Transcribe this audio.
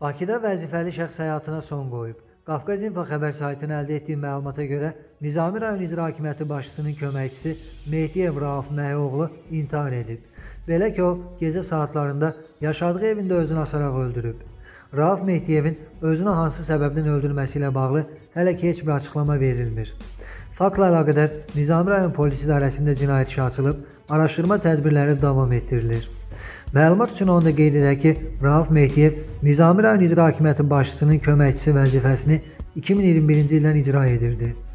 Bakıda vəzifəli şəxs həyatına son qoyub. Qafqaz Info xəbər saytına əldə etdiyi məlumata görə Nizami rayon İcra Hakimiyyəti başçısının köməkçisi Mehdiyev Rauf Mehdioğlu intihar edib. Belə ki, o, gecə saatlarında yaşadığı evində özünü asaraq öldürüb. Rauf Mehdiyevin özünü hansı səbəbdən öldürməsi ilə bağlı hələ ki heç bir açıqlama verilmir. Faktla əlaqədar Nizami rayon Polis İdarəsində cinayət işi açılıb, araşdırma tədbirləri davam etdirilir. Məlumat üçün onda qeyd edək ki, Rauf Mehdiyev Nizami rayon İcra Hakimiyyəti başçısının köməkçisi vəzifəsini 2021-ci ildən icra edirdi.